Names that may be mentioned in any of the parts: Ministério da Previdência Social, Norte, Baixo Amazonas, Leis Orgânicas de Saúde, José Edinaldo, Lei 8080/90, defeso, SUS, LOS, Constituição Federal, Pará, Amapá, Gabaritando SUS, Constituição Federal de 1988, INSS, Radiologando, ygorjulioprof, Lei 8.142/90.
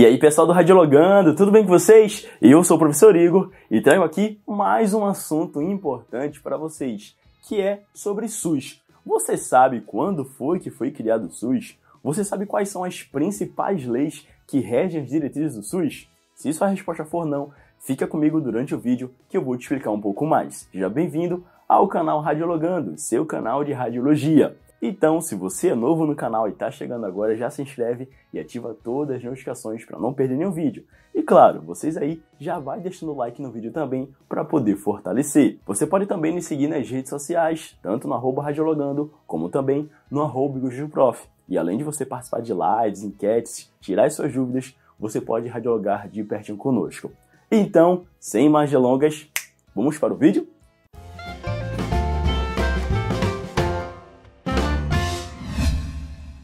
E aí, pessoal do Radiologando, tudo bem com vocês? Eu sou o professor Igor e trago aqui mais um assunto importante para vocês, que é sobre SUS. Você sabe quando foi que foi criado o SUS? Você sabe quais são as principais leis que regem as diretrizes do SUS? Se sua resposta for não, fica comigo durante o vídeo que eu vou te explicar um pouco mais. Seja bem-vindo ao canal Radiologando, seu canal de radiologia. Então, se você é novo no canal e está chegando agora, já se inscreve e ativa todas as notificações para não perder nenhum vídeo. E claro, vocês aí já vai deixando o like no vídeo também para poder fortalecer. Você pode também me seguir nas redes sociais, tanto no @radiologando, como também no @igorjuprof. E além de você participar de lives, enquetes, tirar as suas dúvidas, você pode radiologar de pertinho conosco. Então, sem mais delongas, vamos para o vídeo?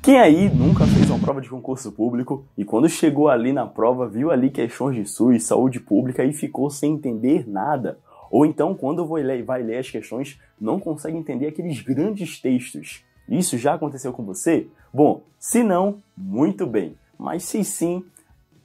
Quem aí nunca fez uma prova de concurso público e quando chegou ali na prova viu ali questões de SUS, saúde pública e ficou sem entender nada? Ou então quando vai ler as questões não consegue entender aqueles grandes textos? Isso já aconteceu com você? Bom, se não, muito bem. Mas se sim,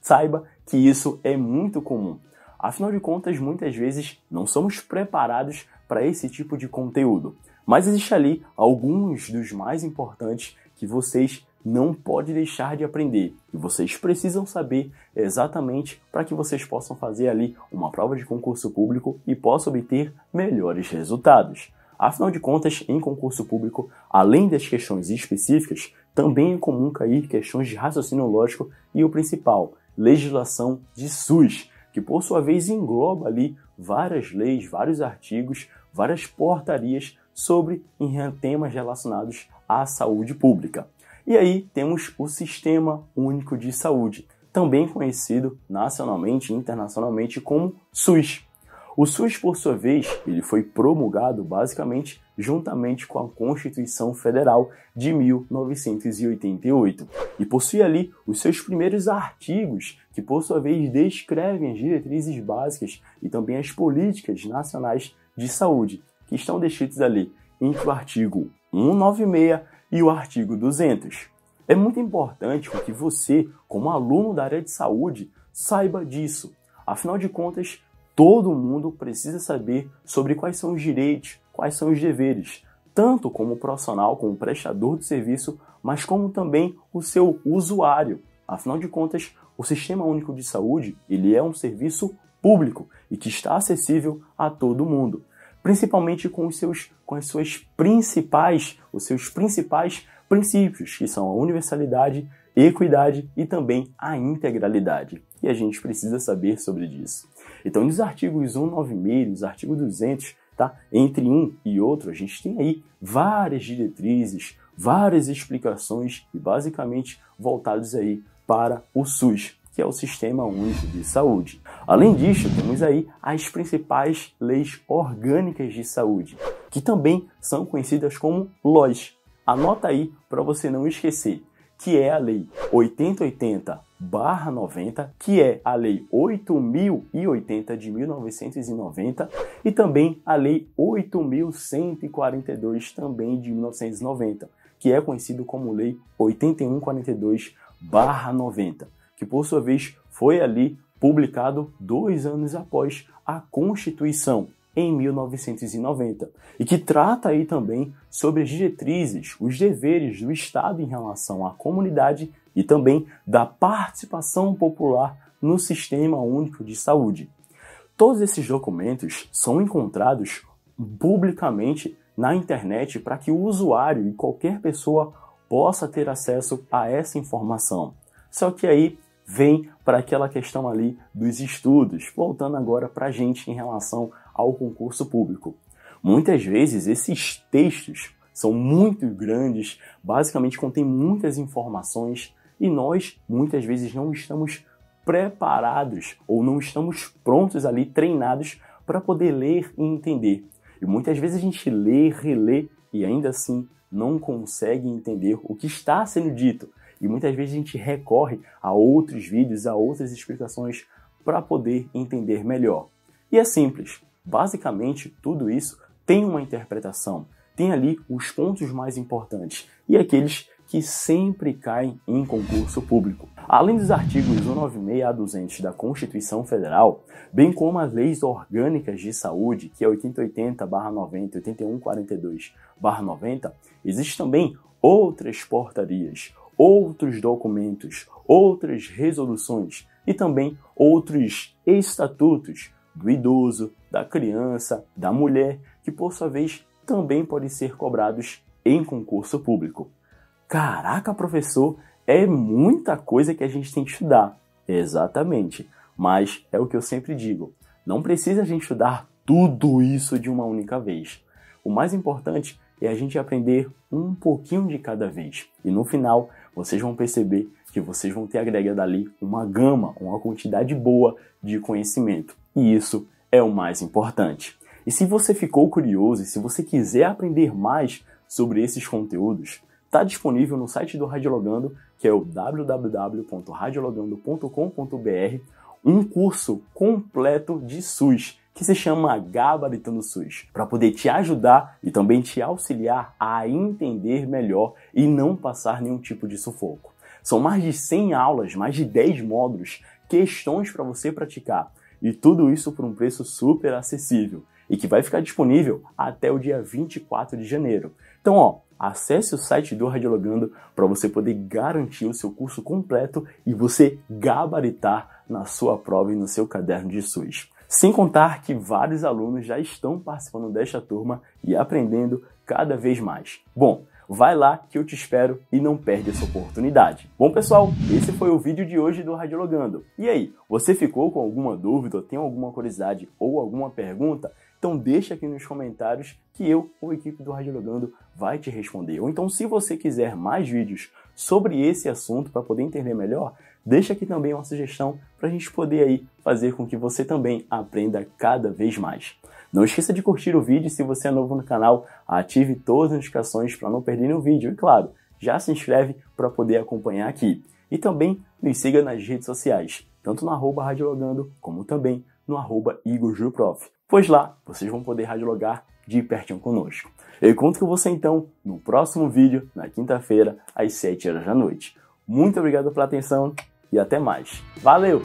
saiba que isso é muito comum. Afinal de contas, muitas vezes não somos preparados para esse tipo de conteúdo. Mas existe ali alguns dos mais importantes que vocês não podem deixar de aprender. E vocês precisam saber exatamente para que vocês possam fazer ali uma prova de concurso público e possam obter melhores resultados. Afinal de contas, em concurso público, além das questões específicas, também é comum cair questões de raciocínio lógico e o principal, legislação de SUS, que por sua vez engloba ali várias leis, vários artigos, várias portarias sobre temas relacionados à saúde pública. E aí temos o Sistema Único de Saúde, também conhecido nacionalmente e internacionalmente como SUS. O SUS, por sua vez, ele foi promulgado basicamente juntamente com a Constituição Federal de 1988 e possui ali os seus primeiros artigos que, por sua vez, descrevem as diretrizes básicas e também as políticas nacionais de saúde, que estão descritos ali entre o artigo 196 e o artigo 200. É muito importante que você, como aluno da área de saúde, saiba disso. Afinal de contas, todo mundo precisa saber sobre quais são os direitos, quais são os deveres, tanto como profissional, como prestador do serviço, mas como também o seu usuário. Afinal de contas, o Sistema Único de Saúde, ele é um serviço público e que está acessível a todo mundo, principalmente com os seus principais princípios, que são a universalidade, equidade e também a integralidade. E a gente precisa saber sobre isso. Então, nos artigos 196, nos artigos 200, tá? Entre um e outro, a gente tem aí várias diretrizes, várias explicações e basicamente voltados aí para o SUS, que é o Sistema Único de Saúde. Além disso, temos aí as principais leis orgânicas de saúde, que também são conhecidas como LOS. Anota aí para você não esquecer, que é a Lei 8080/90, que é a Lei 8080 de 1990 e também a Lei 8142 também de 1990, que é conhecido como Lei 8142/90. Que por sua vez foi ali publicado 2 anos após a Constituição, em 1990, e que trata aí também sobre as diretrizes, os deveres do Estado em relação à comunidade e também da participação popular no Sistema Único de Saúde. Todos esses documentos são encontrados publicamente na internet para que o usuário e qualquer pessoa possa ter acesso a essa informação. Só que aí vem para aquela questão ali dos estudos, voltando agora para a gente em relação ao concurso público. Muitas vezes esses textos são muito grandes, basicamente contém muitas informações e nós muitas vezes não estamos preparados ou não estamos prontos ali, treinados para poder ler e entender. E muitas vezes a gente lê, relê e ainda assim não consegue entender o que está sendo dito. E muitas vezes a gente recorre a outros vídeos, a outras explicações para poder entender melhor. E é simples, basicamente tudo isso tem uma interpretação, tem ali os pontos mais importantes e aqueles que sempre caem em concurso público. Além dos artigos 196 a 200 da Constituição Federal, bem como as leis orgânicas de saúde, que é 8080/90 e 8142/90, existem também outras portarias, outros documentos, outras resoluções e também outros estatutos do idoso, da criança, da mulher, que por sua vez também podem ser cobrados em concurso público. Caraca, professor, é muita coisa que a gente tem que estudar. Exatamente, mas é o que eu sempre digo, não precisa a gente estudar tudo isso de uma única vez. O mais importante é a gente aprender um pouquinho de cada vez. E no final, vocês vão perceber que vocês vão ter agregado ali uma gama, uma quantidade boa de conhecimento. E isso é o mais importante. E se você ficou curioso e se você quiser aprender mais sobre esses conteúdos, está disponível no site do Radiologando, que é o www.radiologando.com.br, um curso completo de SUS, que se chama Gabaritando SUS, para poder te ajudar e também te auxiliar a entender melhor e não passar nenhum tipo de sufoco. São mais de 100 aulas, mais de 10 módulos, questões para você praticar, e tudo isso por um preço super acessível, e que vai ficar disponível até o dia 24 de janeiro. Então, acesse o site do Radiologando para você poder garantir o seu curso completo e você gabaritar na sua prova e no seu caderno de SUS. Sem contar que vários alunos já estão participando desta turma e aprendendo cada vez mais. Bom, vai lá que eu te espero e não perde essa oportunidade. Bom, pessoal, esse foi o vídeo de hoje do Radiologando. E aí, você ficou com alguma dúvida, tem alguma curiosidade ou alguma pergunta? Então deixa aqui nos comentários que eu ou a equipe do Radiologando vai te responder. Ou então, se você quiser mais vídeos sobre esse assunto para poder entender melhor, deixa aqui também uma sugestão para a gente poder aí fazer com que você também aprenda cada vez mais. Não esqueça de curtir o vídeo, se você é novo no canal, ative todas as notificações para não perder nenhum vídeo. E claro, já se inscreve para poder acompanhar aqui. E também nos siga nas redes sociais, tanto no @Radiologando como também no @IgorJuprof. Pois lá, vocês vão poder radiologar de pertinho conosco. Eu conto com você então no próximo vídeo, na quinta-feira, às 7 horas da noite. Muito obrigado pela atenção e até mais. Valeu!